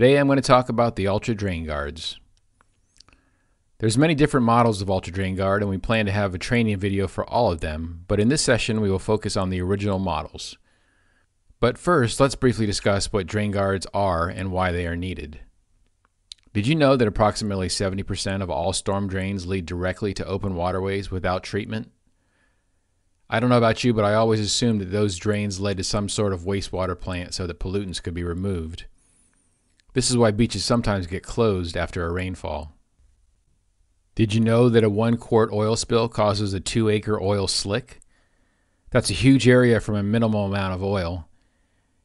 Today I'm going to talk about the Ultra Drain Guards. There's many different models of Ultra Drain Guard, and we plan to have a training video for all of them, but in this session we will focus on the original models. But first, let's briefly discuss what drain guards are and why they are needed. Did you know that approximately 70% of all storm drains lead directly to open waterways without treatment? I don't know about you, but I always assumed that those drains led to some sort of wastewater plant so that pollutants could be removed. This is why beaches sometimes get closed after a rainfall. Did you know that a 1-quart oil spill causes a 2-acre oil slick? That's a huge area from a minimal amount of oil.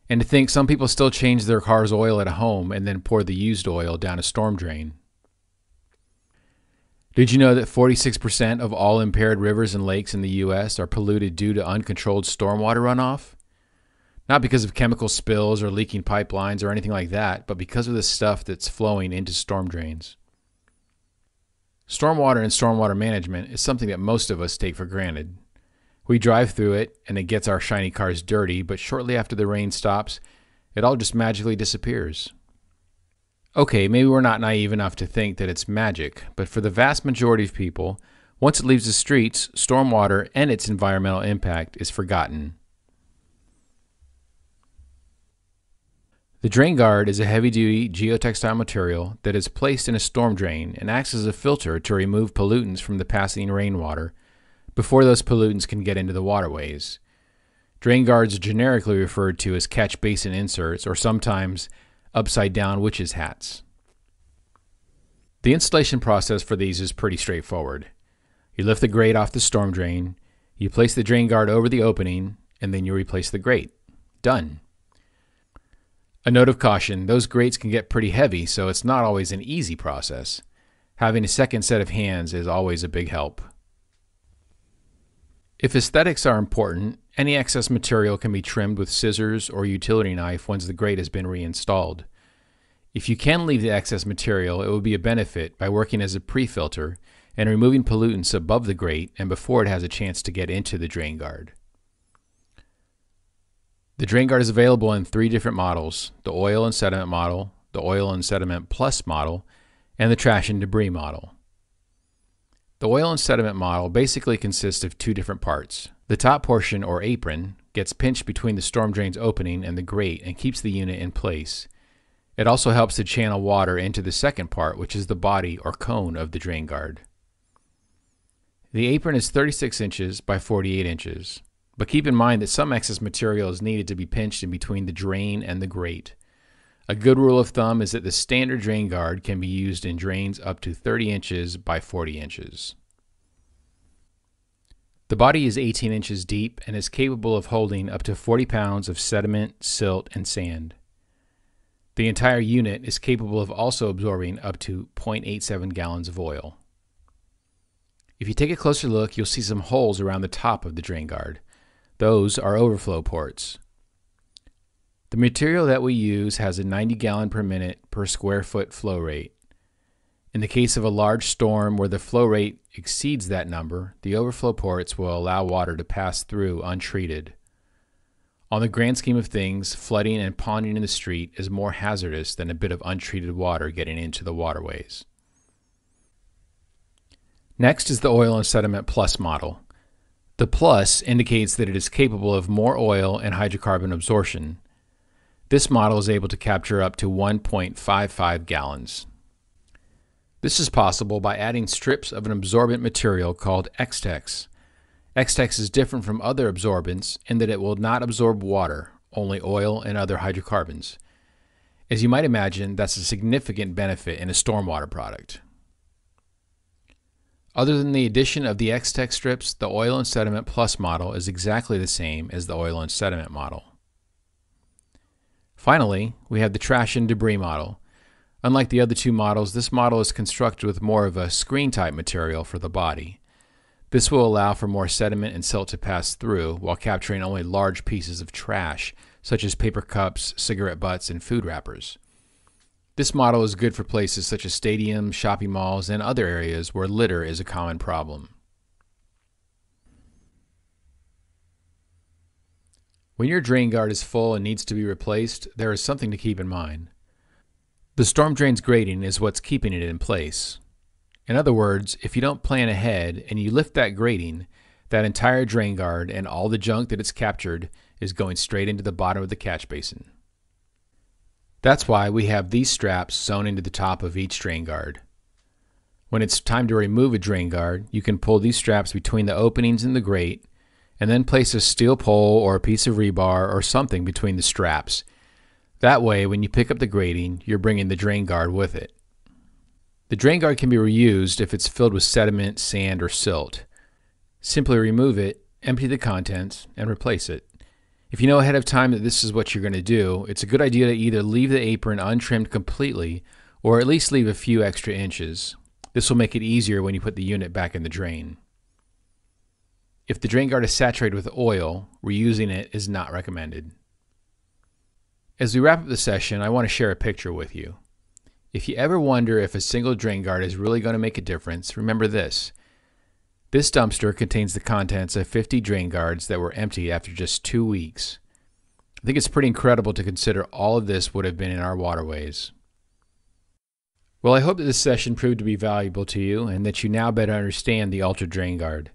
And to think some people still change their car's oil at home and then pour the used oil down a storm drain. Did you know that 46% of all impaired rivers and lakes in the U.S. are polluted due to uncontrolled stormwater runoff? Not because of chemical spills or leaking pipelines or anything like that, but because of the stuff that's flowing into storm drains. Stormwater and stormwater management is something that most of us take for granted. We drive through it and it gets our shiny cars dirty, but shortly after the rain stops, it all just magically disappears. Okay, maybe we're not naive enough to think that it's magic, but for the vast majority of people, once it leaves the streets, stormwater and its environmental impact is forgotten. The drain guard is a heavy-duty geotextile material that is placed in a storm drain and acts as a filter to remove pollutants from the passing rainwater before those pollutants can get into the waterways. Drain guards are generically referred to as catch basin inserts or sometimes upside-down witches' hats. The installation process for these is pretty straightforward. You lift the grate off the storm drain, you place the drain guard over the opening, and then you replace the grate. Done. A note of caution, those grates can get pretty heavy, so it's not always an easy process. Having a second set of hands is always a big help. If aesthetics are important, any excess material can be trimmed with scissors or utility knife once the grate has been reinstalled. If you can leave the excess material, it will be a benefit by working as a pre-filter and removing pollutants above the grate and before it has a chance to get into the drain guard. The drain guard is available in three different models: the oil and sediment model, the oil and sediment plus model, and the trash and debris model. The oil and sediment model basically consists of two different parts. The top portion, or apron, gets pinched between the storm drain's opening and the grate and keeps the unit in place. It also helps to channel water into the second part, which is the body or cone of the drain guard. The apron is 36 inches by 48 inches. But keep in mind that some excess material is needed to be pinched in between the drain and the grate. A good rule of thumb is that the standard drain guard can be used in drains up to 30 inches by 40 inches. The body is 18 inches deep and is capable of holding up to 40 pounds of sediment, silt, and sand. The entire unit is capable of also absorbing up to 0.87 gallons of oil. If you take a closer look, you'll see some holes around the top of the drain guard. Those are overflow ports. The material that we use has a 90 gallon per minute per square foot flow rate. In the case of a large storm where the flow rate exceeds that number, the overflow ports will allow water to pass through untreated. On the grand scheme of things, flooding and ponding in the street is more hazardous than a bit of untreated water getting into the waterways. Next is the oil and sediment plus model. The plus indicates that it is capable of more oil and hydrocarbon absorption. This model is able to capture up to 1.55 gallons. This is possible by adding strips of an absorbent material called Xtex. Xtex is different from other absorbents in that it will not absorb water, only oil and other hydrocarbons. As you might imagine, that's a significant benefit in a stormwater product. Other than the addition of the Xtex strips, the oil and sediment plus model is exactly the same as the oil and sediment model. Finally, we have the trash and debris model. Unlike the other two models, this model is constructed with more of a screen-type material for the body. This will allow for more sediment and silt to pass through while capturing only large pieces of trash, such as paper cups, cigarette butts, and food wrappers. This model is good for places such as stadiums, shopping malls, and other areas where litter is a common problem. When your drain guard is full and needs to be replaced, there is something to keep in mind. The storm drain's grading is what's keeping it in place. In other words, if you don't plan ahead and you lift that grading, that entire drain guard and all the junk that it's captured is going straight into the bottom of the catch basin. That's why we have these straps sewn into the top of each drain guard. When it's time to remove a drain guard, you can pull these straps between the openings in the grate and then place a steel pole or a piece of rebar or something between the straps. That way, when you pick up the grating, you're bringing the drain guard with it. The drain guard can be reused if it's filled with sediment, sand, or silt. Simply remove it, empty the contents, and replace it. If you know ahead of time that this is what you're going to do, it's a good idea to either leave the apron untrimmed completely or at least leave a few extra inches. This will make it easier when you put the unit back in the drain. If the drain guard is saturated with oil, reusing it is not recommended. As we wrap up the session, I want to share a picture with you. If you ever wonder if a single drain guard is really going to make a difference, remember this. This dumpster contains the contents of 50 drain guards that were empty after just 2 weeks. I think it's pretty incredible to consider all of this would have been in our waterways. Well, I hope that this session proved to be valuable to you and that you now better understand the Ultra Drain Guard.